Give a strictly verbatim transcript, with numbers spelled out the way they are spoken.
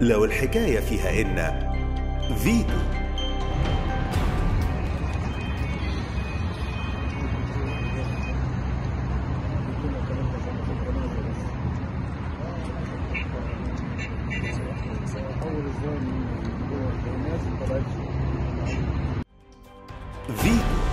لو الحكاية فيها إن فيتو فيتو